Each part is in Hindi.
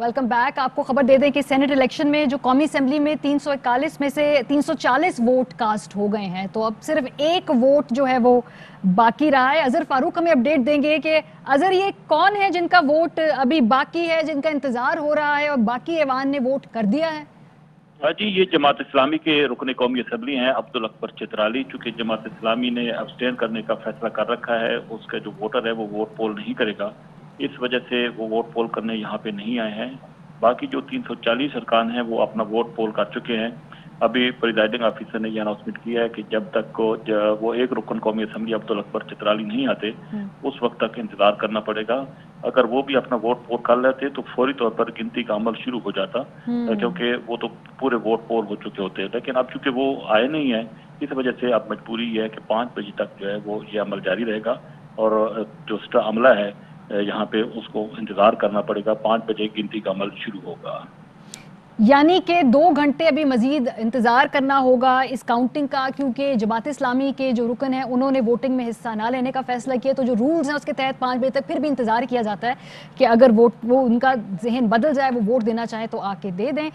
Welcome back. आपको खबर दे दें कि सेनेट इलेक्शन में जो कौमी असेंबली में 341 में से 340 वोट कास्ट हो गए हैं, तो अब सिर्फ एक वोट जो है वो बाकी रहा है। अजर फारूक हमें अपडेट देंगे कि अजर ये कौन है जिनका वोट अभी बाकी है, जिनका इंतजार हो रहा है और बाकी ऐवान ने वोट कर दिया है। हाँ जी, ये जमात इस्लामी के रुकने कौमी असम्बली हैं अब्दुल अकबर चित्राली। चूंकि जमात इस्लामी ने अब्सटेन करने का फैसला कर रखा है, उसका जो वोटर है वो वोट पोल नहीं करेगा, इस वजह से वो वोट पोल करने यहाँ पे नहीं आए हैं। बाकी जो 340 अरकान हैं वो अपना वोट पोल कर चुके हैं। अभी प्रिजाइडिंग ऑफिसर ने यह अनाउंसमेंट किया है कि जब तक वो एक रुकन कौमी असम्बली अब्दुल अकबर चित्राली नहीं आते उस वक्त तक इंतजार करना पड़ेगा। अगर वो भी अपना वोट पोल कर लेते तो फौरी तौर पर गिनती का अमल शुरू हो जाता, क्योंकि वो तो पूरे वोट पोल हो चुके होते हैं। लेकिन अब चूंकि वो आए नहीं है, इस वजह से अब मजबूरी है कि 5 बजे तक जो है वो ये अमल जारी रहेगा और जो उसका अमला है यहाँ पे उसको इंतजार करना पड़ेगा। 5 बजे गिनती का अमल शुरू होगा, यानी कि 2 घंटे अभी मजीद इंतज़ार करना होगा इस काउंटिंग का, क्योंकि जमात इस्लामी के जो रुकन हैं उन्होंने वोटिंग में हिस्सा ना लेने का फैसला किया। तो जो रूल्स हैं उसके तहत 5 बजे तक फिर भी इंतज़ार किया जाता है कि अगर वो उनका जहन बदल जाए, वो वोट देना चाहे तो आके दे दें।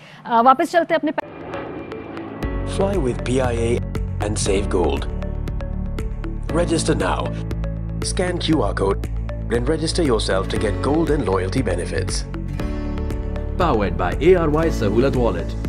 वापस चलते अपने Fly with PIA and save gold. Register now. Scan QR code and register yourself to get gold and loyalty benefits. Powered by ARY Sahulat Wallet.